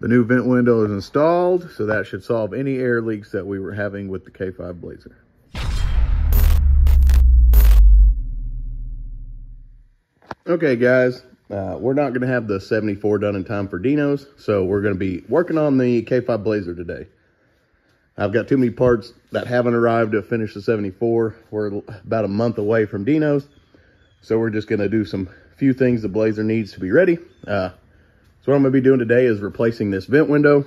The new vent window is installed, so that should solve any air leaks that we were having with the K5 Blazer. Okay guys, we're not gonna have the 74 done in time for Dino's, so we're gonna be working on the K5 Blazer today. I've got too many parts that haven't arrived to finish the 74. We're about a month away from Dino's, so we're just gonna do some few things the Blazer needs to be ready. So what I'm gonna be doing today is replacing this vent window.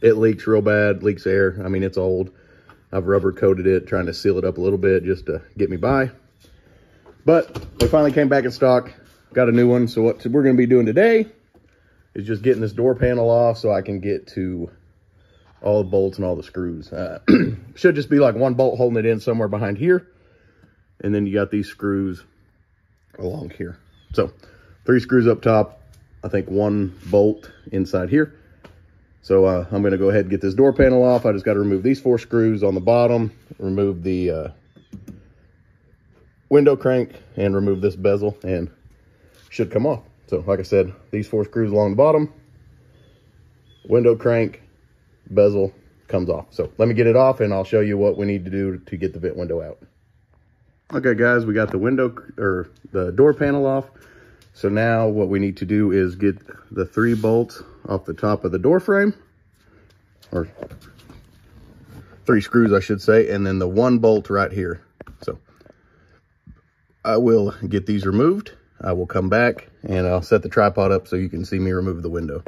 It leaks real bad, leaks air. I mean, it's old. I've rubber coated it, trying to seal it up a little bit just to get me by. But we finally came back in stock. Got a new one. So what we're going to be doing today is just getting this door panel off so I can get to all the bolts and all the screws. Should just be like one bolt holding it in somewhere behind here. And then you got these screws along here. So 3 screws up top, I think 1 bolt inside here. So I'm going to go ahead and get this door panel off. I just got to remove these 4 screws on the bottom, remove the window crank, and remove this bezel, and should come off. So like I said, these 4 screws along the bottom, window crank, bezel, comes off. So let me get it off and I'll show you what we need to do to get the vent window out. Okay guys, we got the window or the door panel off. So now what we need to do is get the 3 bolts off the top of the door frame, or 3 screws I should say, and then the 1 bolt right here. So I will get these removed. I will come back and I'll set the tripod up so you can see me remove the window.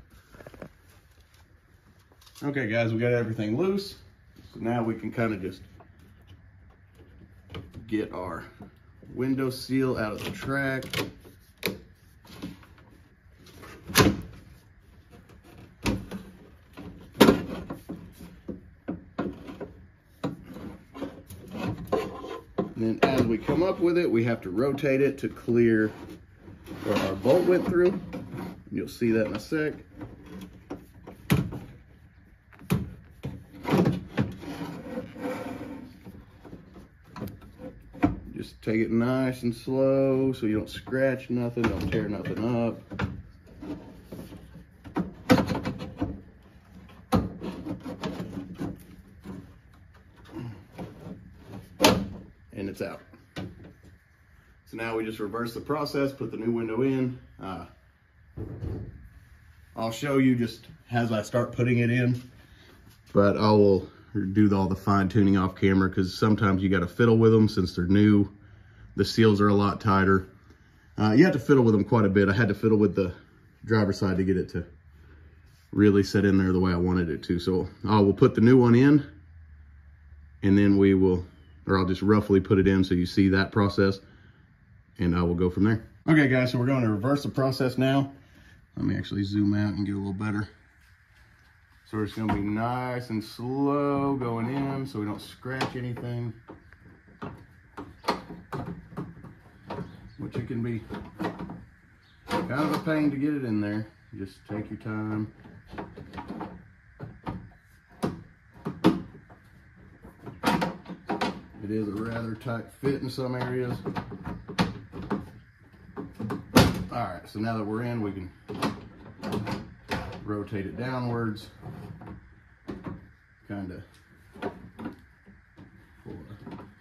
Okay guys, we got everything loose. So now we can kind of just get our window seal out of the track. And then as we come up with it, we have to rotate it to clear where our bolt went through. You'll see that in a sec. Just take it nice and slow so you don't scratch nothing, don't tear nothing up. And it's out. So now we just reverse the process, put the new window in. I'll show you just as I start putting it in, but I will do all the fine tuning off camera because sometimes you got to fiddle with them since they're new. The seals are a lot tighter. You have to fiddle with them quite a bit. I had to fiddle with the driver's side to get it to really sit in there the way I wanted it to. So I will put the new one in and then we will, or I'll just roughly put it in so you see that process, and I will go from there. Okay guys, so we're going to reverse the process now. Let me actually zoom out and get a little better. So we're just gonna be nice and slow going in so we don't scratch anything, which it can be kind of a pain to get it in there. Just take your time. It is a rather tight fit in some areas. All right, so now that we're in, we can rotate it downwards. Kind of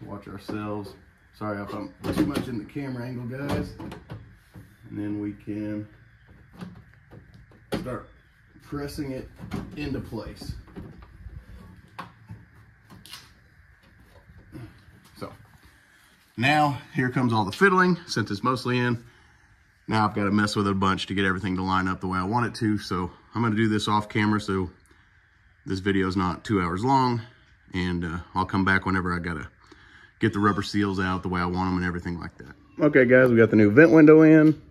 watch ourselves. Sorry if I'm too much in the camera angle, guys. And then we can start pressing it into place. Now, here comes all the fiddling, since it's mostly in. Now I've got to mess with it a bunch to get everything to line up the way I want it to. So I'm going to do this off camera so this video is not 2 hours long. And I'll come back whenever I got to get the rubber seals out the way I want them and everything like that. Okay, guys, we got the new vent window in.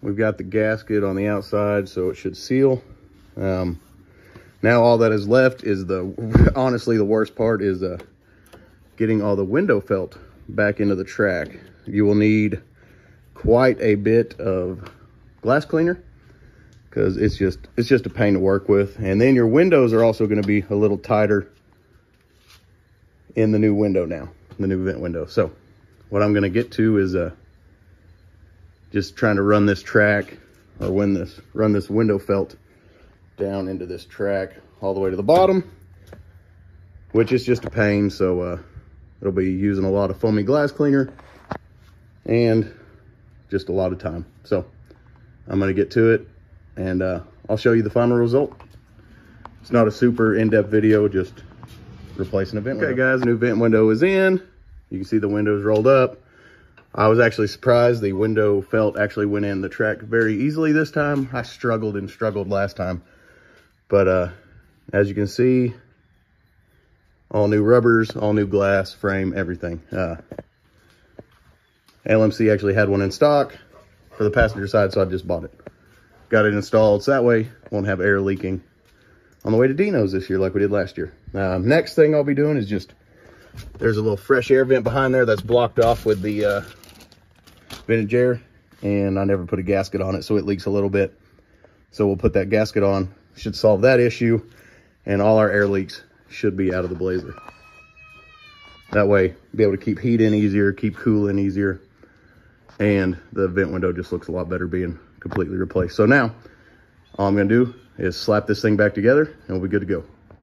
We've got the gasket on the outside, so it should seal. Now all that is left is the, honestly, the worst part is getting all the window felt back into the track. You will need quite a bit of glass cleaner because it's just a pain to work with. And then your windows are also going to be a little tighter in the new window now, the new vent window. So what I'm going to get to is just trying to run this track, or run this window felt down into this track all the way to the bottom, which is just a pain. So it'll be using a lot of foamy glass cleaner and just a lot of time. So I'm going to get to it, and I'll show you the final result. It's not a super in-depth video, just replacing a vent window. Okay guys, new vent window is in. You can see the window's rolled up. I was actually surprised the window felt actually went in the track very easily this time. I struggled and struggled last time. But as you can see, all new rubbers, all new glass, frame, everything. LMC actually had one in stock for the passenger side, so I just bought it. Got it installed, so that way won't have air leaking on the way to Dino's this year like we did last year. Next thing I'll be doing is just, there's a little fresh air vent behind there that's blocked off with the vintage air, and I never put a gasket on it, so it leaks a little bit. So we'll put that gasket on, should solve that issue, and all our air leaks should be out of the Blazer. That way, be able to keep heat in easier, keep cool in easier, and the vent window just looks a lot better being completely replaced. So now, all I'm gonna do is slap this thing back together, and we'll be good to go.